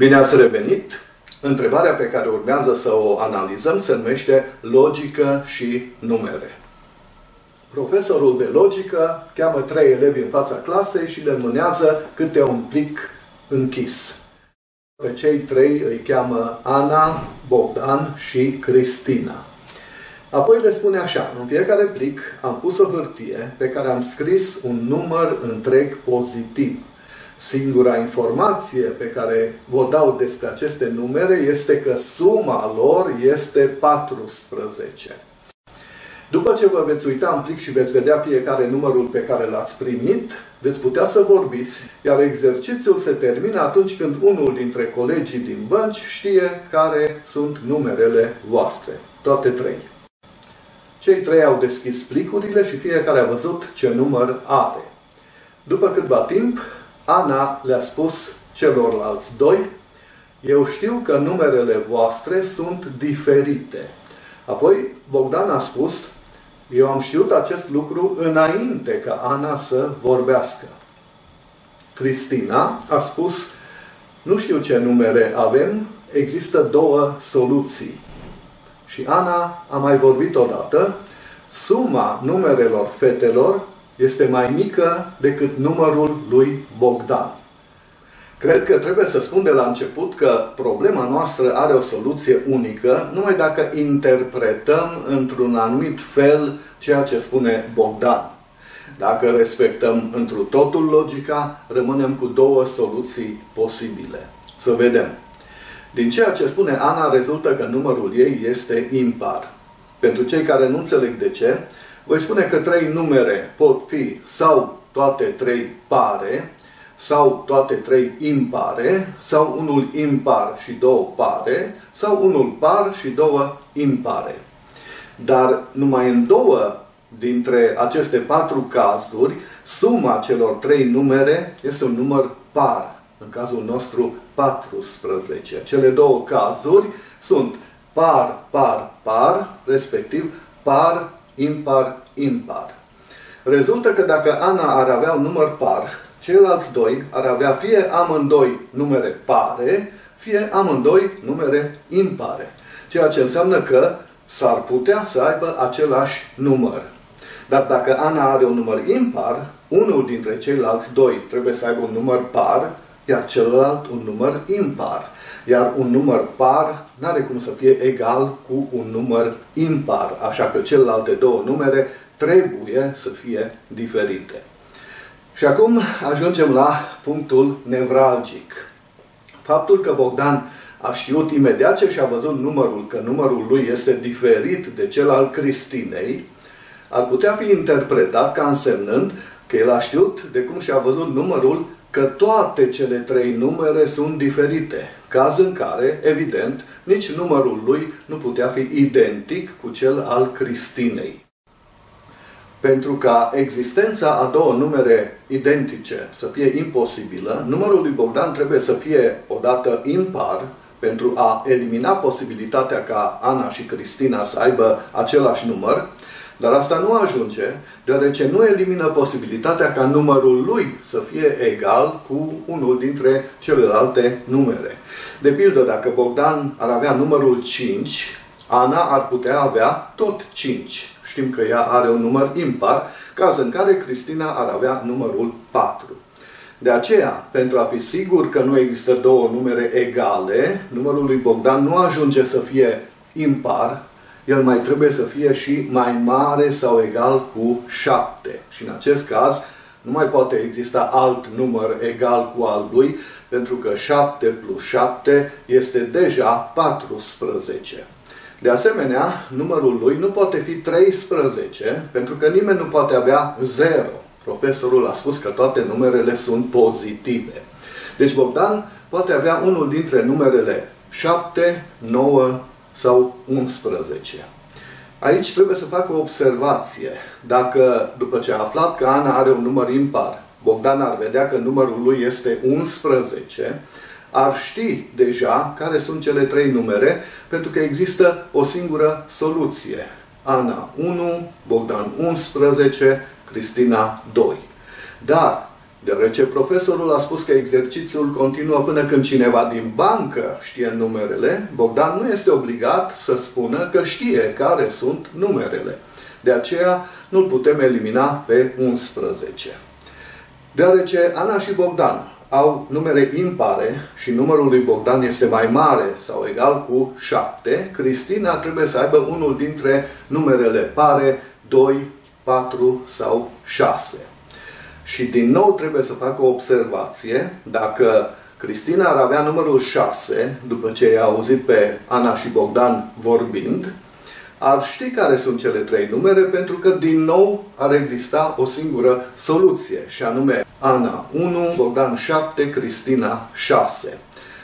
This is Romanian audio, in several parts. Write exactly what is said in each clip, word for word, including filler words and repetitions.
Bine ați revenit! Întrebarea pe care urmează să o analizăm se numește Logică și numere. Profesorul de logică cheamă trei elevi în fața clasei și le mânează câte un plic închis. Pe cei trei îi cheamă Ana, Bogdan și Cristina. Apoi le spune așa: în fiecare plic am pus o hârtie pe care am scris un număr întreg pozitiv. Singura informație pe care vă dau despre aceste numere este că suma lor este paisprezece. După ce vă veți uita în plic și veți vedea fiecare numărul pe care l-ați primit, veți putea să vorbiți, iar exercițiul se termină atunci când unul dintre colegii din bănci știe care sunt numerele voastre. Toate trei. Cei trei au deschis plicurile și fiecare a văzut ce număr are. După câtva timp, Ana le-a spus celorlalți doi: eu știu că numerele voastre sunt diferite. Apoi Bogdan a spus: eu am știut acest lucru înainte ca Ana să vorbească. Cristina a spus: nu știu ce numere avem, există două soluții. Și Ana a mai vorbit odată: suma numerelor fetelor este mai mică decât numărul lui Bogdan. Cred că trebuie să spun de la început că problema noastră are o soluție unică numai dacă interpretăm într-un anumit fel ceea ce spune Bogdan. Dacă respectăm întru totul logica, rămânem cu două soluții posibile. Să vedem. Din ceea ce spune Ana rezultă că numărul ei este impar. Pentru cei care nu înțeleg de ce, voi spune că trei numere pot fi sau toate trei pare, sau toate trei impare, sau unul impar și două pare, sau unul par și două impare. Dar numai în două dintre aceste patru cazuri, suma celor trei numere este un număr par, în cazul nostru paisprezece. Cele două cazuri sunt par, par, par, respectiv par, impar, impar. Rezultă că dacă Ana ar avea un număr par, ceilalți doi ar avea fie amândoi numere pare, fie amândoi numere impare. Ceea ce înseamnă că s-ar putea să aibă același număr. Dar dacă Ana are un număr impar, unul dintre ceilalți doi trebuie să aibă un număr par, iar celălalt un număr impar. Iar un număr par n-are cum să fie egal cu un număr impar, așa că celelalte două numere trebuie să fie diferite. Și acum ajungem la punctul nevralgic. Faptul că Bogdan a știut imediat ce și-a văzut numărul, că numărul lui este diferit de cel al Cristinei, ar putea fi interpretat ca însemnând că el a știut de cum și-a văzut numărul că toate cele trei numere sunt diferite, caz în care, evident, nici numărul lui nu putea fi identic cu cel al Cristinei. Pentru ca existența a două numere identice să fie imposibilă, numărul lui Bogdan trebuie să fie odată impar, pentru a elimina posibilitatea ca Ana și Cristina să aibă același număr, dar asta nu ajunge, deoarece nu elimină posibilitatea ca numărul lui să fie egal cu unul dintre celelalte numere. De pildă, dacă Bogdan ar avea numărul cinci, Ana ar putea avea tot cinci. Știm că ea are un număr impar, caz în care Cristina ar avea numărul patru. De aceea, pentru a fi sigur că nu există două numere egale, numărul lui Bogdan nu ajunge să fie impar, el mai trebuie să fie și mai mare sau egal cu șapte. Și în acest caz nu mai poate exista alt număr egal cu al lui, pentru că șapte plus șapte este deja paisprezece. De asemenea, numărul lui nu poate fi treisprezece, pentru că nimeni nu poate avea zero. Profesorul a spus că toate numerele sunt pozitive. Deci Bogdan poate avea unul dintre numerele șapte, nouă sau unsprezece. Aici trebuie să fac o observație. Dacă, după ce a aflat că Ana are un număr impar, Bogdan ar vedea că numărul lui este unsprezece, ar ști deja care sunt cele trei numere, pentru că există o singură soluție. Ana unu, Bogdan unsprezece, Cristina doi. Dar Deoarece profesorul a spus că exercițiul continuă până când cineva din bancă știe numerele, Bogdan nu este obligat să spună că știe care sunt numerele. De aceea nu-l putem elimina pe unsprezece. Deoarece Ana și Bogdan au numere impare și numărul lui Bogdan este mai mare sau egal cu șapte, Cristina trebuie să aibă unul dintre numerele pare doi, patru sau șase. Și din nou trebuie să fac o observație. Dacă Cristina ar avea numărul șase, după ce i-a auzit pe Ana și Bogdan vorbind, ar ști care sunt cele trei numere, pentru că din nou ar exista o singură soluție, și anume Ana unu, Bogdan șapte, Cristina șase.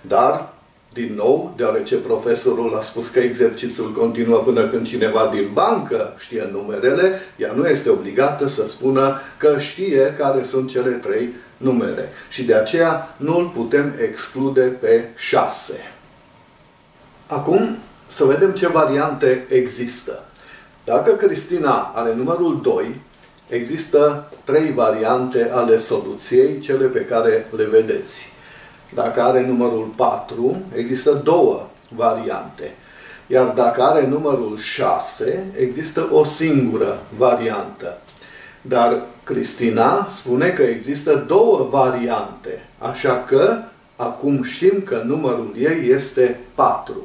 Dar, din nou, deoarece profesorul a spus că exercițiul continuă până când cineva din bancă știe numerele, ea nu este obligată să spună că știe care sunt cele trei numere. Și de aceea nu îl putem exclude pe șase. Acum să vedem ce variante există. Dacă Cristina are numărul doi, există trei variante ale soluției, cele pe care le vedeți. Dacă are numărul patru, există două variante. Iar dacă are numărul șase, există o singură variantă. Dar Cristina spune că există două variante, așa că acum știm că numărul ei este patru.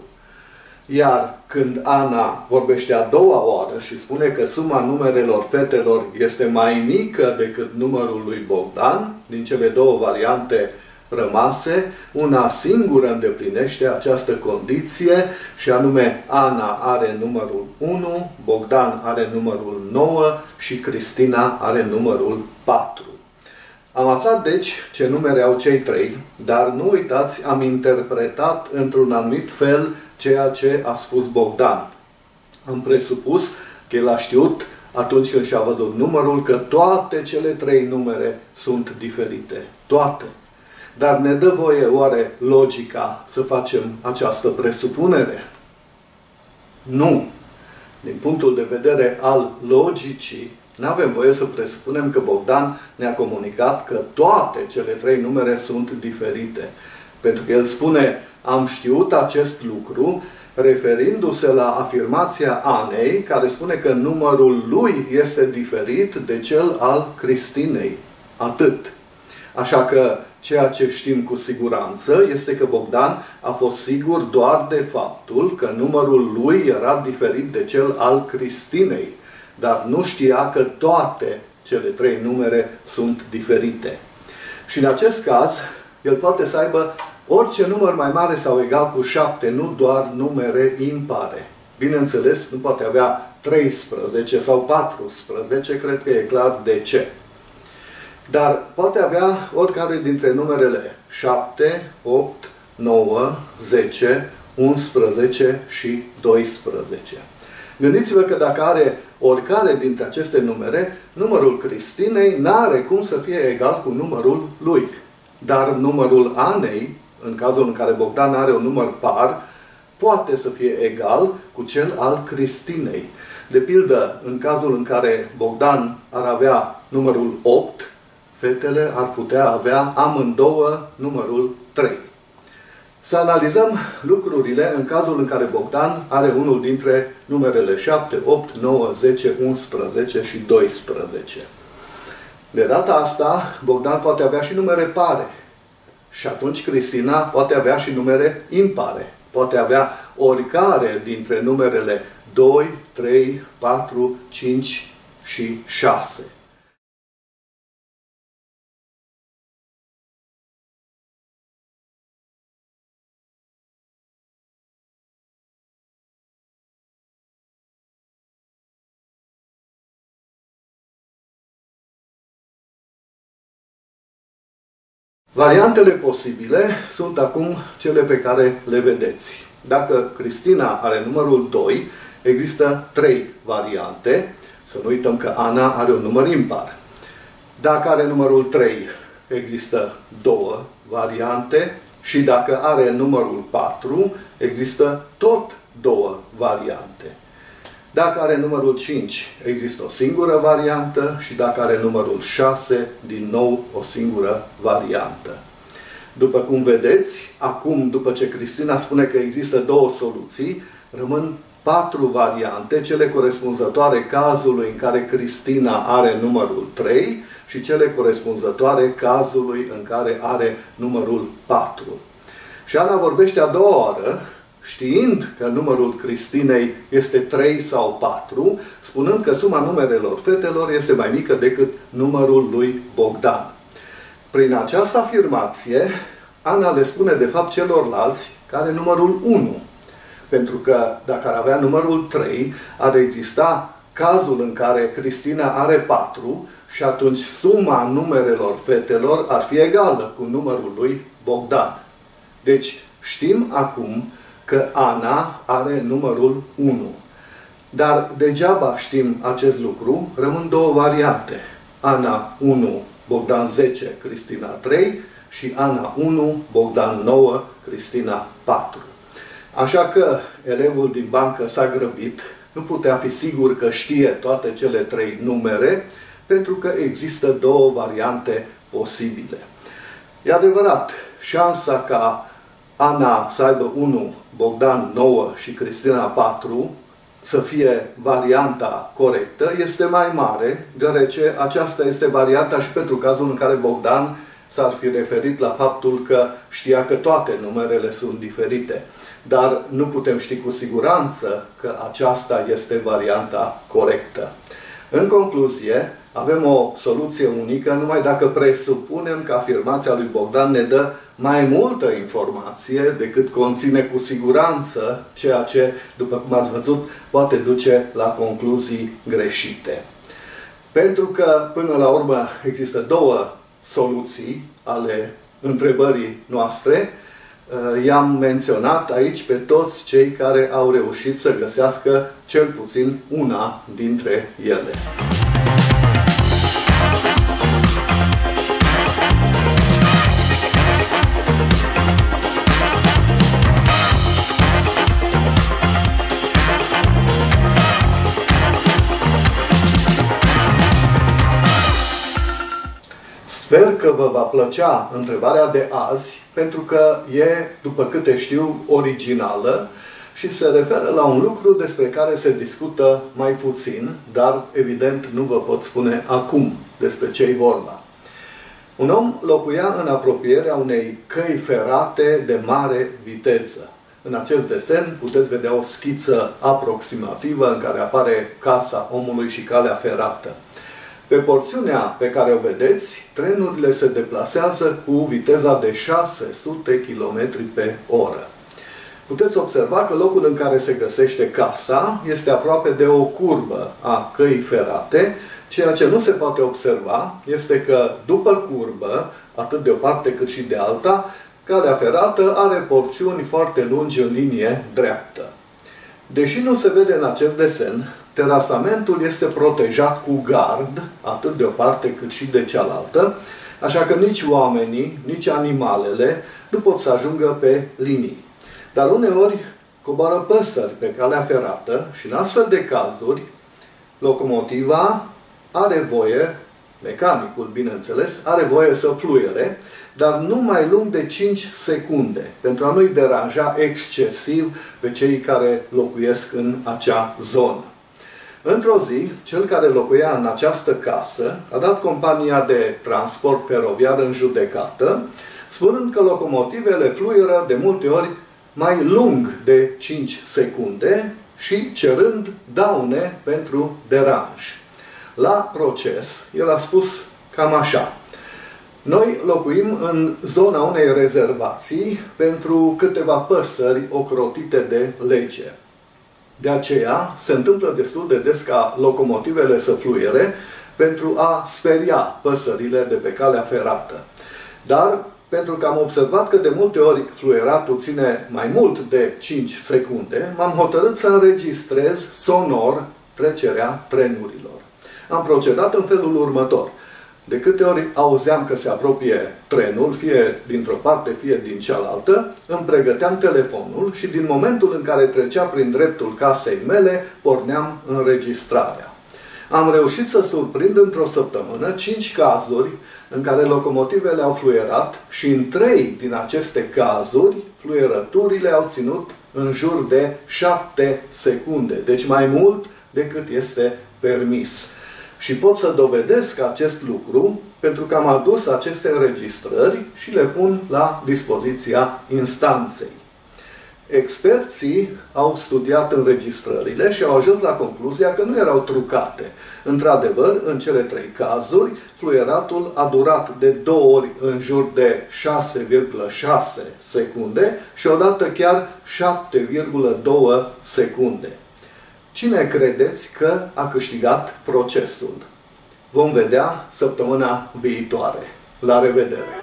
Iar când Ana vorbește a doua oară și spune că suma numerelor fetelor este mai mică decât numărul lui Bogdan, din cele două variante rămase, una singură îndeplinește această condiție, și anume Ana are numărul unu, Bogdan are numărul nouă și Cristina are numărul patru. Am aflat, deci, ce numere au cei trei, dar nu uitați, am interpretat într-un anumit fel ceea ce a spus Bogdan. Am presupus că el a știut, atunci când și-a văzut numărul, că toate cele trei numere sunt diferite. Toate. Dar ne dă voie oare logica să facem această presupunere? Nu. Din punctul de vedere al logicii, nu avem voie să presupunem că Bogdan ne-a comunicat că toate cele trei numere sunt diferite. Pentru că el spune: am știut acest lucru, referindu-se la afirmația Anei, care spune că numărul lui este diferit de cel al Cristinei. Atât. Așa că ceea ce știm cu siguranță este că Bogdan a fost sigur doar de faptul că numărul lui era diferit de cel al Cristinei, dar nu știa că toate cele trei numere sunt diferite. Și în acest caz, el poate să aibă orice număr mai mare sau egal cu șapte, nu doar numere impare. Bineînțeles, nu poate avea treisprezece sau paisprezece, cred că e clar de ce. Dar poate avea oricare dintre numerele șapte, opt, nouă, zece, unsprezece și doisprezece. Gândiți-vă că dacă are oricare dintre aceste numere, numărul Cristinei n-are cum să fie egal cu numărul lui. Dar numărul Anei, în cazul în care Bogdan are un număr par, poate să fie egal cu cel al Cristinei. De pildă, în cazul în care Bogdan ar avea numărul opt, fetele ar putea avea amândouă numărul trei. Să analizăm lucrurile în cazul în care Bogdan are unul dintre numerele șapte, opt, nouă, zece, unsprezece și doisprezece. De data asta, Bogdan poate avea și numere pare. Și atunci Cristina poate avea și numere impare. Poate avea oricare dintre numerele doi, trei, patru, cinci și șase. Variantele posibile sunt acum cele pe care le vedeți. Dacă Cristina are numărul doi, există trei variante. Să nu uităm că Ana are un număr impar. Dacă are numărul trei, există două variante. Și dacă are numărul patru, există tot două variante. Dacă are numărul cinci, există o singură variantă și dacă are numărul șase, din nou o singură variantă. După cum vedeți, acum, după ce Cristina spune că există două soluții, rămân patru variante, cele corespunzătoare cazului în care Cristina are numărul trei și cele corespunzătoare cazului în care are numărul patru. Și Ana vorbește a doua oară, știind că numărul Cristinei este trei sau patru, spunând că suma numerelor fetelor este mai mică decât numărul lui Bogdan. Prin această afirmație, Ana le spune de fapt celorlalți că are numărul unu. Pentru că dacă ar avea numărul trei, ar exista cazul în care Cristina are patru și atunci suma numerelor fetelor ar fi egală cu numărul lui Bogdan. Deci știm acum că Ana are numărul unu. Dar degeaba știm acest lucru, rămân două variante. Ana unu, Bogdan zece, Cristina trei și Ana unu, Bogdan nouă, Cristina patru. Așa că elevul din bancă s-a grăbit, nu putea fi sigur că știe toate cele trei numere, pentru că există două variante posibile. E adevărat, șansa ca Ana să aibă unu, Bogdan nouă și Cristina patru să fie varianta corectă este mai mare, deoarece aceasta este varianta și pentru cazul în care Bogdan s-ar fi referit la faptul că știa că toate numerele sunt diferite. Dar nu putem ști cu siguranță că aceasta este varianta corectă. În concluzie, avem o soluție unică numai dacă presupunem că afirmația lui Bogdan ne dă mai multă informație decât conține cu siguranță, ceea ce, după cum ați văzut, poate duce la concluzii greșite. Pentru că, până la urmă, există două soluții ale întrebării noastre, i-am menționat aici pe toți cei care au reușit să găsească cel puțin una dintre ele. Sper că vă va plăcea întrebarea de azi, pentru că e, după câte știu, originală și se referă la un lucru despre care se discută mai puțin, dar evident nu vă pot spune acum despre ce-i vorba. Un om locuia în apropierea unei căi ferate de mare viteză. În acest desen puteți vedea o schiță aproximativă în care apare casa omului și calea ferată. Pe porțiunea pe care o vedeți, trenurile se deplasează cu viteza de șase sute kilometri pe oră. Puteți observa că locul în care se găsește casa este aproape de o curbă a căii ferate. Ceea ce nu se poate observa este că după curbă, atât de o parte cât și de alta, calea ferată are porțiuni foarte lungi în linie dreaptă. Deși nu se vede în acest desen, terasamentul este protejat cu gard, atât de o parte cât și de cealaltă, așa că nici oamenii, nici animalele nu pot să ajungă pe linii. Dar uneori coboară păsări pe calea ferată și în astfel de cazuri, locomotiva are voie, mecanicul bineînțeles, are voie să fluiere, dar nu mai lung de cinci secunde, pentru a nu-i deranja excesiv pe cei care locuiesc în acea zonă. Într-o zi, cel care locuia în această casă a dat compania de transport feroviar în judecată, spunând că locomotivele fluieră de multe ori mai lung de cinci secunde și cerând daune pentru deranj. La proces, el a spus cam așa: noi locuim în zona unei rezervații pentru câteva păsări ocrotite de lege. De aceea se întâmplă destul de des ca locomotivele să fluiere pentru a speria păsările de pe calea ferată. Dar pentru că am observat că de multe ori fluieratul ține mai mult de cinci secunde, m-am hotărât să înregistrez sonor trecerea trenurilor. Am procedat în felul următor. De câte ori auzeam că se apropie trenul, fie dintr-o parte, fie din cealaltă, îmi pregăteam telefonul și din momentul în care trecea prin dreptul casei mele, porneam înregistrarea. Am reușit să surprind într-o săptămână cinci cazuri în care locomotivele au fluierat și în trei din aceste cazuri, fluierăturile au ținut în jur de șapte secunde. Deci mai mult decât este permis. Și pot să dovedesc acest lucru pentru că am adus aceste înregistrări și le pun la dispoziția instanței. Experții au studiat înregistrările și au ajuns la concluzia că nu erau trucate. Într-adevăr, în cele trei cazuri, fluieratul a durat de două ori în jur de șase virgulă șase secunde și odată chiar șapte virgulă doi secunde. Cine credeți că a câștigat procesul? Vom vedea săptămâna viitoare. La revedere!